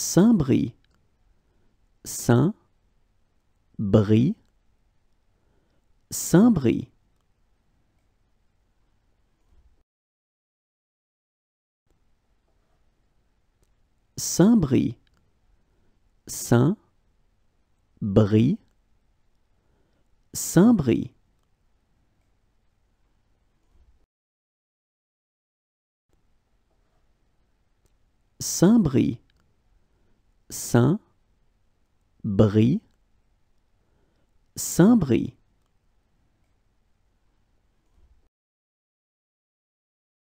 Saint-Bris, Saint-Bris, Saint-Bris. Saint-Bris, Saint-Bris, Saint-Bris. Saint-Bris, Saint-Bris, Saint-Bris.